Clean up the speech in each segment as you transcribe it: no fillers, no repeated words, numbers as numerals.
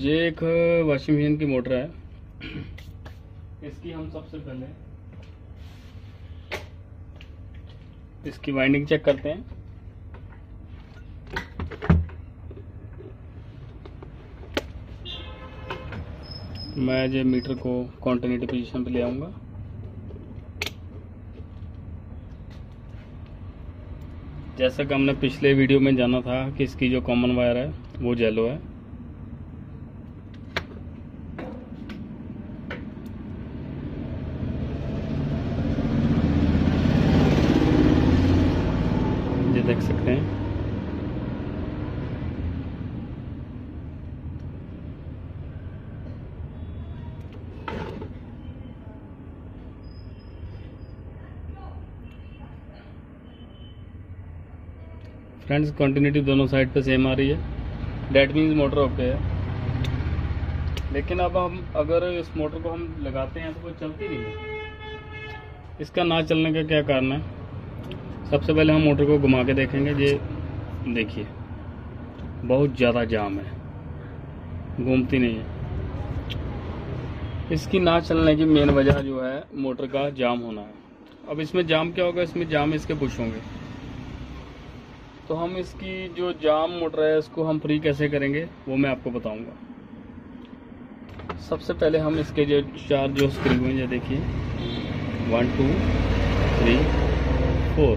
ये एक वाशिमिन की मोटर है, इसकी हम सबसे पहले इसकी वाइंडिंग चेक करते हैं। मैं जो मीटर को कंटिन्यूटी पोजीशन पे ले आऊँगा। जैसा कि हमने पिछले वीडियो में जाना था कि इसकी जो कॉमन वायर है वो येलो है, ये देख सकते हैं। फ्रेंड्स, कंटिन्यूटी दोनों साइड पे सेम आ रही है, डैट मीन्स मोटर ओके है। लेकिन अब हम अगर इस मोटर को हम लगाते हैं तो वो चलती नहीं है। इसका ना चलने का क्या कारण है? सबसे पहले हम मोटर को घुमा के देखेंगे। ये देखिए, बहुत ज़्यादा जाम है, घूमती नहीं है। इसकी ना चलने की मेन वजह जो है मोटर का जाम होना है। अब इसमें जाम क्या होगा? इसमें जाम इसके पुश होंगे, तो हम इसकी जो जाम मोटर है उसको हम फ्री कैसे करेंगे वो मैं आपको बताऊंगा। सबसे पहले हम इसके जो चार जो स्क्रू हैं, ये देखिए 1 2 3 4,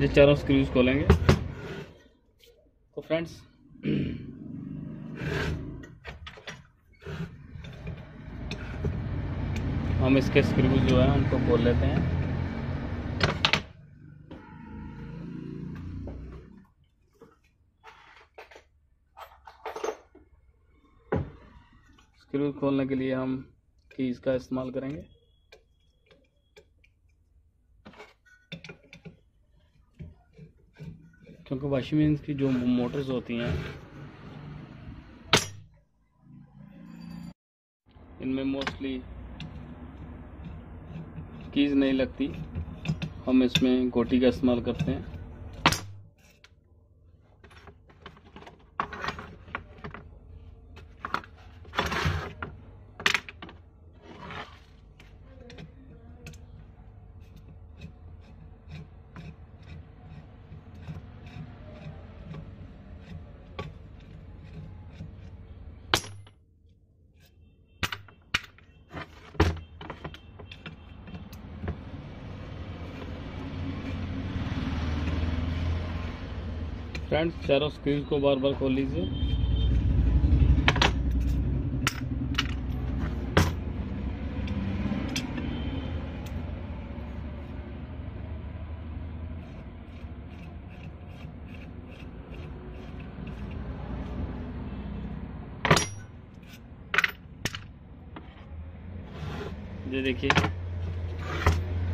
ये चारों स्क्रूज खोलेंगे। तो फ्रेंड्स, हम इसके स्क्रूज जो है उनको खोल लेते हैं। स्क्रू खोलने के लिए हम कीज का इस्तेमाल करेंगे। क्योंकि वाशिमिन की जो मोटर्स होती हैं इनमें मोस्टली कीज नहीं लगती, हम इसमें गोटी का इस्तेमाल करते हैं। फ्रेंड्स, चारों स्क्रूज को बार बार खोल लीजिए। ये देखिए,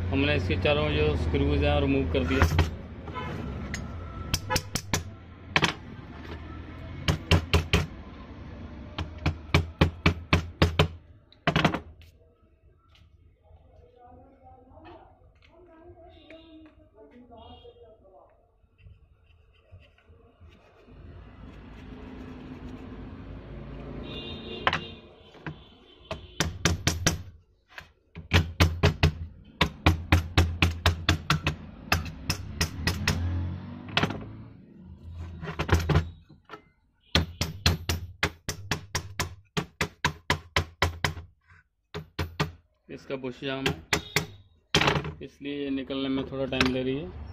हमने इसके चारों जो स्क्रूज हैं रिमूव कर दिया। इसका बुश जाम है, इसलिए ये निकलने में थोड़ा टाइम ले रही है।